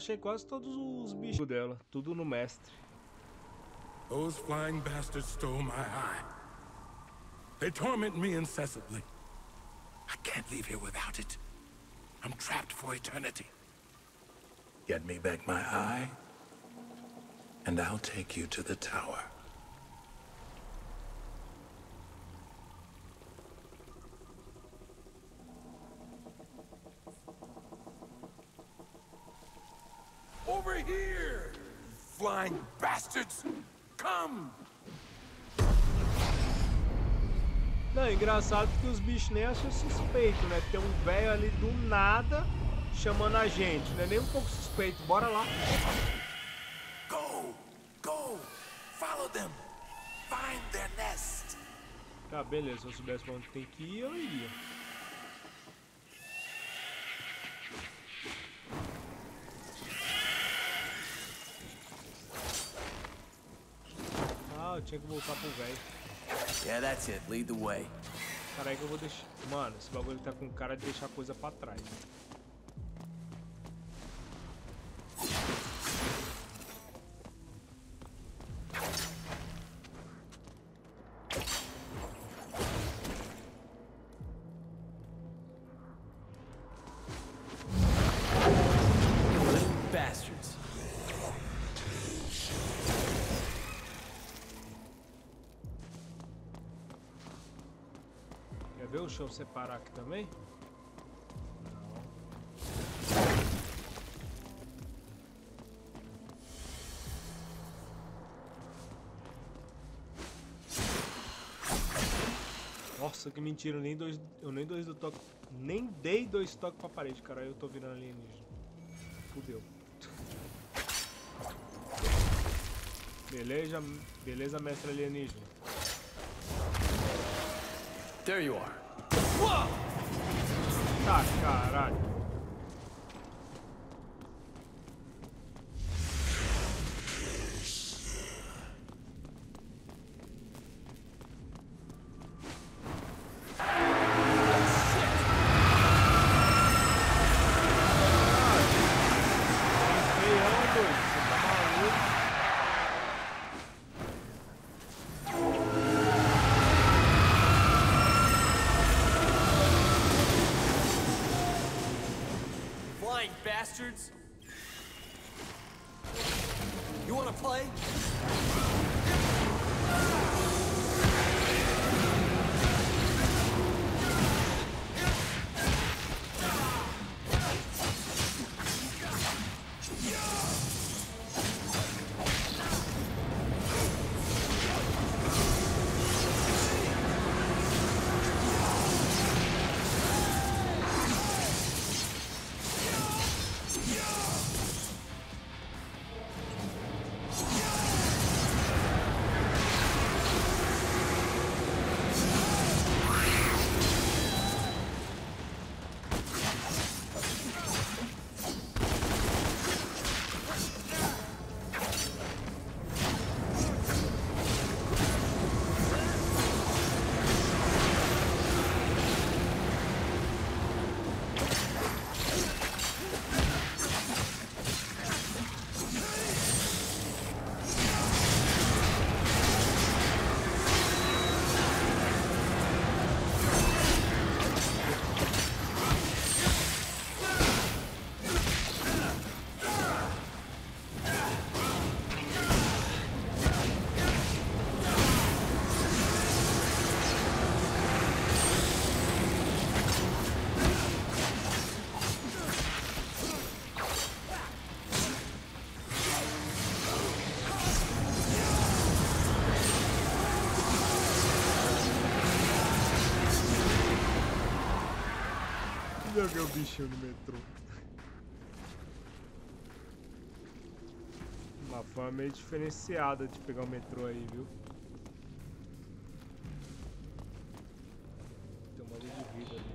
achei quase todos os bichos dela, tudo no mestre. Those flying bastards stole my eye. They torment me incessantly. I can't leave here without it. I'm trapped for eternity. Get me back my eye, and I'll take you to the tower. Over here, flying bastards! Come! Não, é engraçado porque os bichos nem acham suspeito, né? Tem um velho ali do nada chamando a gente, né? Nem um pouco suspeito. Bora lá. Go! Go! Follow them! Find their nest! Tá, beleza. Se eu soubesse pra onde tem que ir, eu iria. Ah, eu tinha que voltar pro velho. Yeah, that's it. Lead the way. Caralho, que eu vou deixar. Mano, esse bagulho tá com cara de deixar coisa pra trás. Deixa eu separar aqui também. Nossa, que mentira, eu nem dei dois toques pra parede, cara. Eu tô virando alienígena. Fudeu. Beleza, beleza, mestre alienígena. There you are. Tá, caralho. You want to play? Joguei o bichinho no metrô. Uma forma meio diferenciada de pegar o metrô aí, viu? Tem uma luz de vida ali.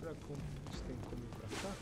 Será que isso tem como ir pra cá?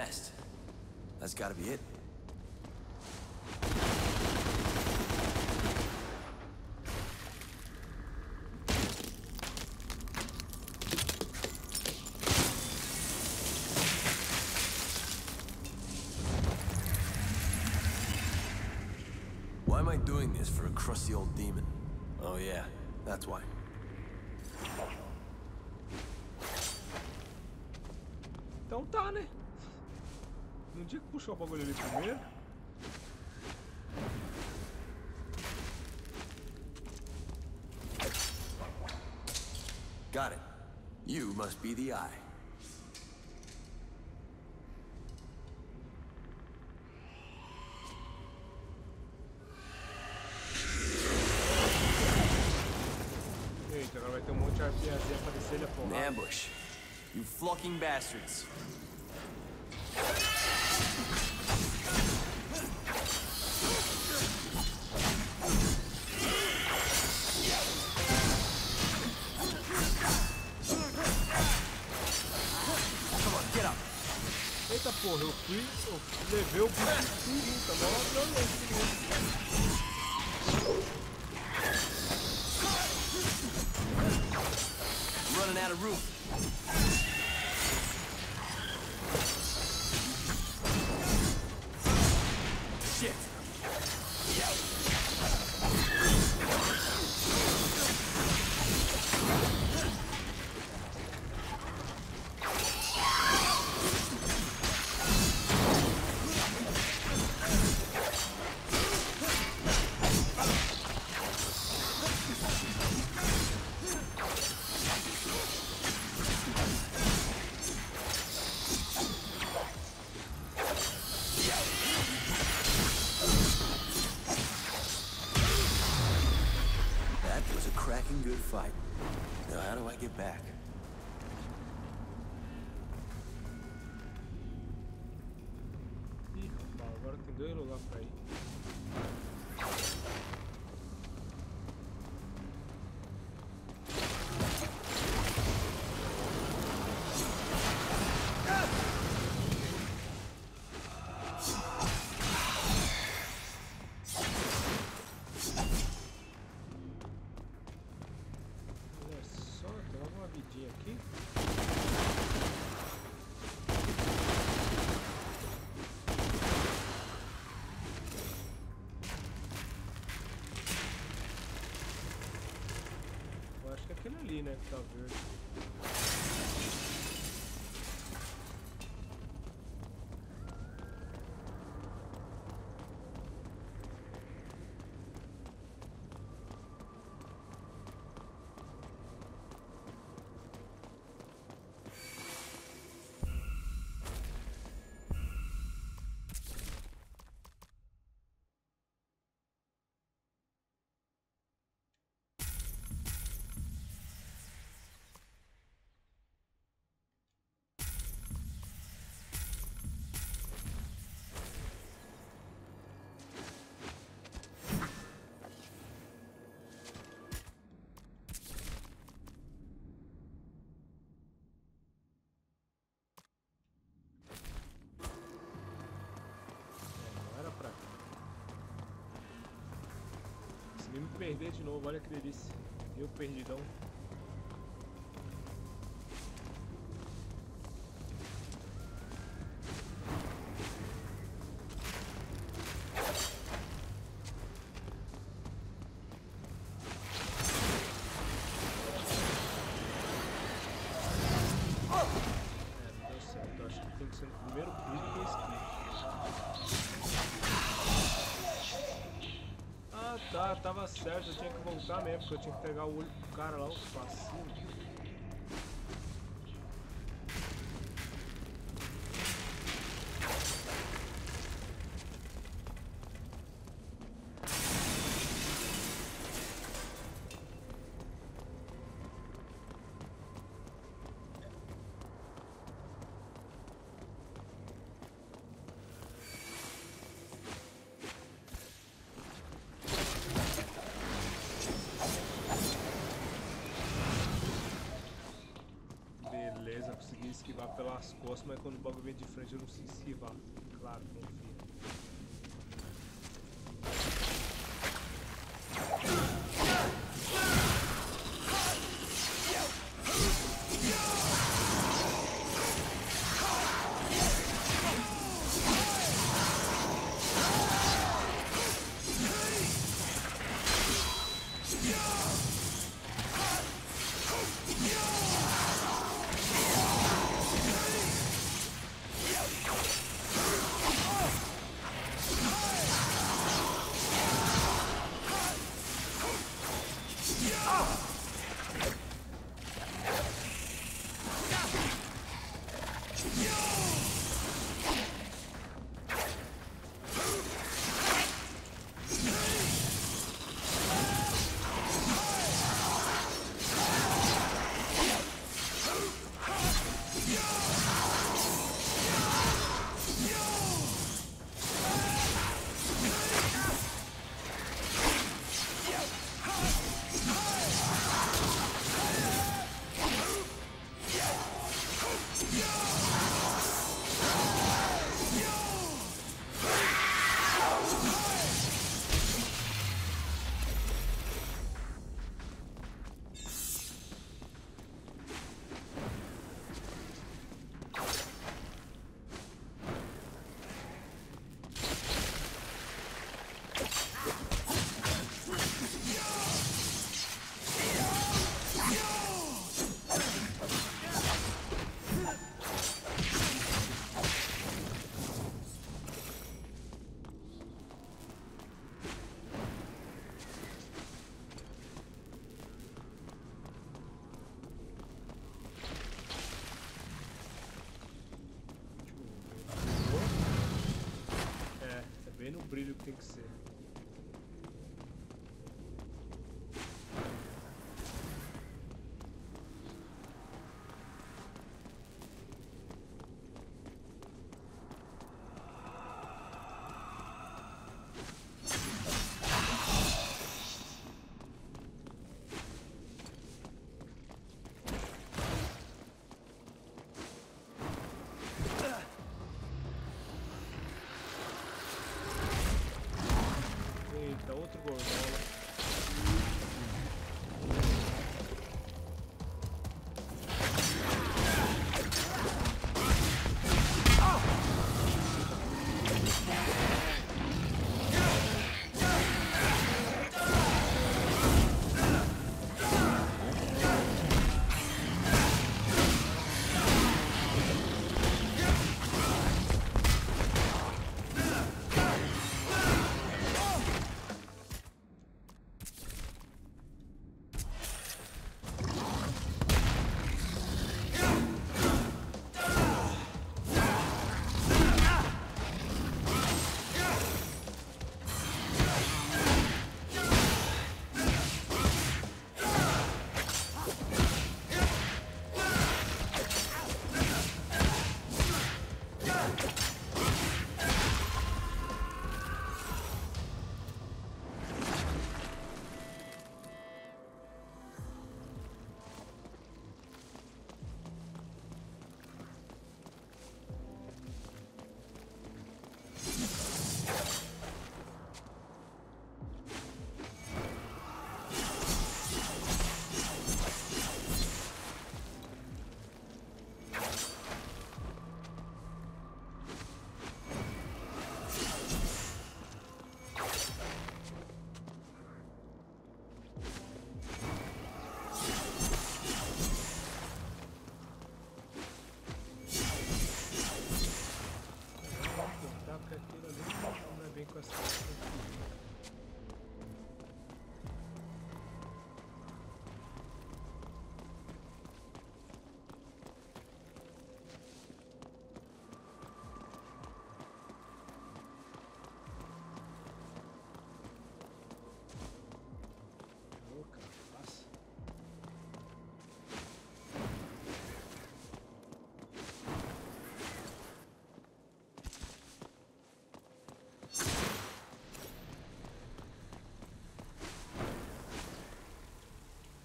nest. That's gotta be it. Why am I doing this for a crusty old demon? Oh yeah, that's why. Então tá, né? No dia que puxou o bagulho ali primeiro. Got it. You must be the eye. Eita, agora vai ter um monte de arpiazinha aparecer ali por lá. Ambush. You flocking bastards. Eita porra, eu levei o bicho tudo, tá bom? Running out of room. Shit. Fight. Now, how do I get back? Ih, rapaz, agora tem dois lugares pra ir. Ali, né, que tá verde. Me perder de novo, olha que delícia. Eu perdidão. Tava certo, eu tinha que voltar mesmo, porque eu tinha que pegar o olho do cara lá, o fascínio. pelas costas, mas quando o bagulho vem de frente eu não sei se vá. Claro, confia. No brilho que tem que ser.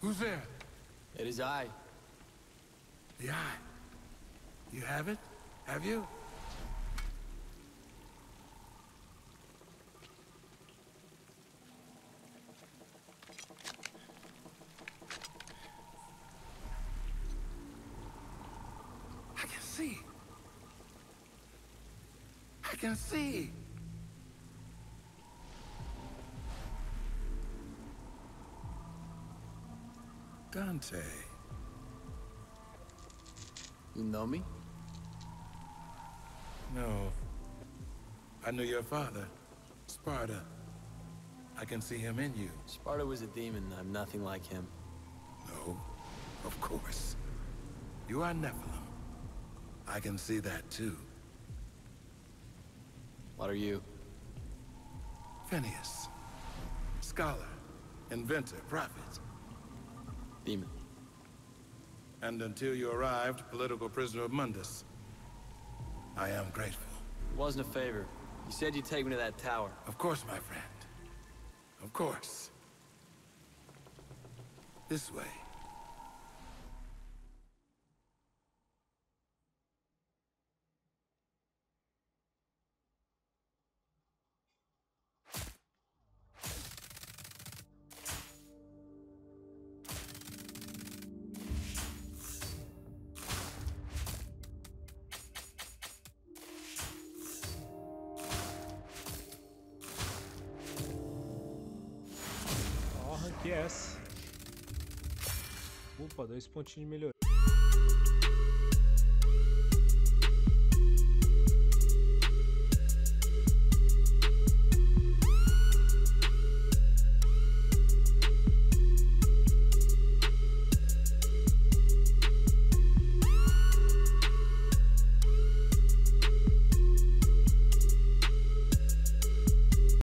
Who's there? It is I. The Eye. You have it? Have you? I can see. I can see. Dante. You know me? No. I knew your father, Sparta. I can see him in you. Sparta was a demon. I'm nothing like him. No, of course. You are Nephilim. I can see that too. What are you? Phineas. Scholar, inventor, prophet. Demon. And until you arrived, political prisoner of Mundus. I am grateful. It wasn't a favor. You said you'd take me to that tower. Of course, my friend. Of course. This way. Yes. Opa, 2 pontinhos de melhoria.